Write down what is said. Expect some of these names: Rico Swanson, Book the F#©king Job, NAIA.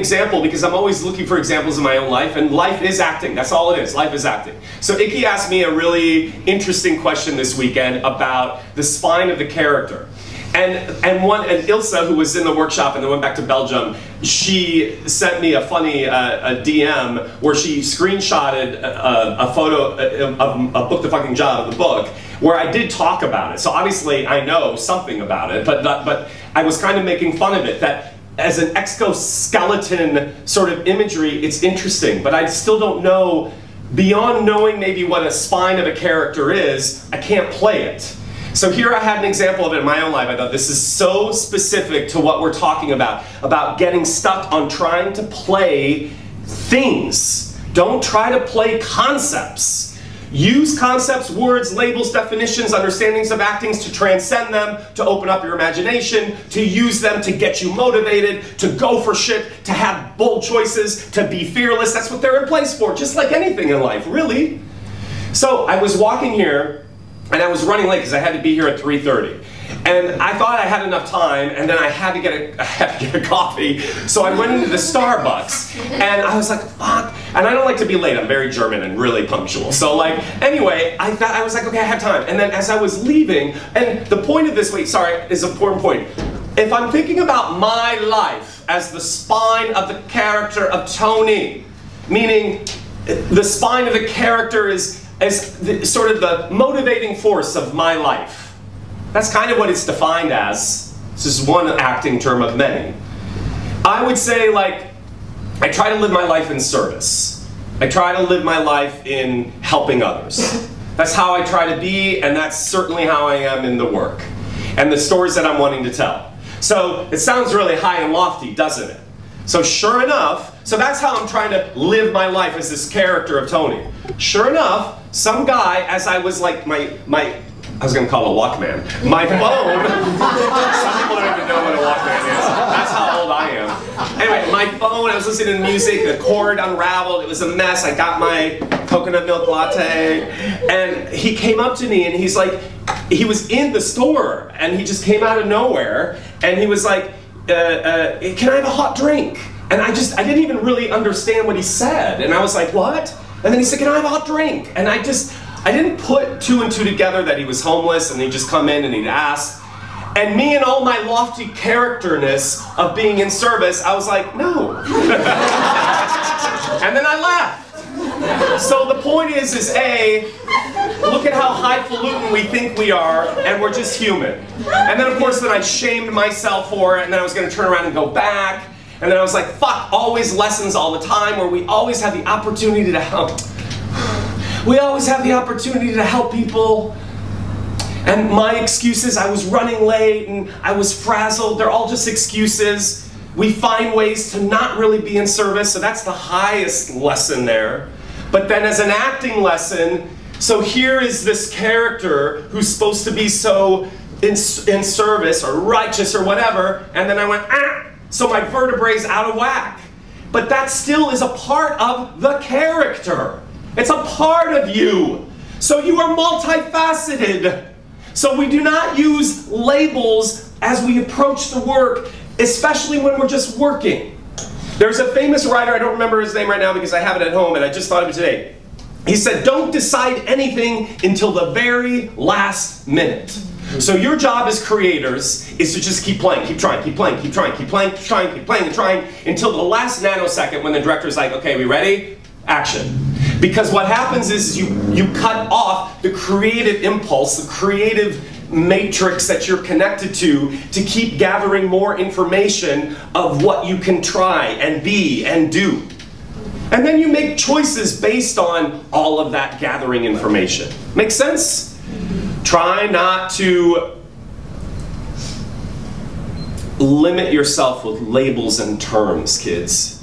example because I'm always looking for examples in my own life, and life is acting. That's all it is. Life is acting. So Icky asked me a really interesting question this weekend about the spine of the character. And Ilsa, who was in the workshop and then went back to Belgium, she sent me a funny a DM where she screenshotted a photo of Book the Fucking Job, of the book, where I did talk about it. So obviously I know something about it, but I was kind of making fun of it, that as an exoskeleton sort of imagery, it's interesting, but I still don't know, beyond knowing maybe what a spine of a character is, I can't play it. So here I had an example of it in my own life. I thought this is so specific to what we're talking about getting stuck on trying to play things. Don't try to play concepts. Use concepts, words, labels, definitions, understandings of actings to transcend them, to open up your imagination, to use them to get you motivated, to go for shit, to have bold choices, to be fearless. That's what they're in place for, just like anything in life, really. So I was walking here, and I was running late because I had to be here at 3:30. And I thought I had enough time, and then I had to get a coffee. So I went into the Starbucks, and I was like, fuck. And I don't like to be late. I'm very German and really punctual. So like, anyway, I thought, I was like, okay, I have time. And then as I was leaving, and the point of this, wait, sorry, is an important point. If I'm thinking about my life as the spine of the character of Tony, meaning the spine of the character is sort of the motivating force of my life. That's kind of what it's defined as. This is one acting term of many. I would say, like, I try to live my life in service. I try to live my life in helping others. That's how I try to be, and that's certainly how I am in the work and the stories that I'm wanting to tell. So it sounds really high and lofty, doesn't it? So sure enough, so that's how I'm trying to live my life as this character of Tony. Sure enough, some guy, as I was like, I was gonna call it a Walkman. My phone, some people don't even know what a Walkman is. That's how old I am. Anyway, my phone, I was listening to music, the cord unraveled, it was a mess. I got my coconut milk latte, and he came up to me and he's like, he was in the store and he just came out of nowhere and he was like, can I have a hot drink? And I didn't even really understand what he said. And I was like, what? And then he said, can I have a hot drink? And I didn't put two and two together that he was homeless and he'd just come in and he'd ask. And me and all my lofty characterness of being in service, I was like, no. And then I laughed. So the point is A, look at how highfalutin we think we are, and we're just human. And then of course, then I shamed myself for it, and then I was gonna turn around and go back. And then I was like, fuck, always lessons all the time where we always have the opportunity to help. We always have the opportunity to help people. And my excuses, I was running late and I was frazzled. They're all just excuses. We find ways to not really be in service. So that's the highest lesson there. But then as an acting lesson, so here is this character who's supposed to be so in service or righteous or whatever. And then I went, ah. So my vertebrae is out of whack. But that still is a part of the character. It's a part of you. So you are multifaceted. So we do not use labels as we approach the work, especially when we're just working. There's a famous writer, I don't remember his name right now because I have it at home and I just thought of it today. He said, don't decide anything until the very last minute. So your job as creators is to just keep playing, keep trying, keep playing, keep trying, keep playing, keep trying, keep playing, and trying until the last nanosecond when the director's like, okay, we ready? Action. Because what happens is you cut off the creative impulse, the creative matrix that you're connected to keep gathering more information of what you can try and be and do. And then you make choices based on all of that gathering information. Make sense? Try not to limit yourself with labels and terms, kids.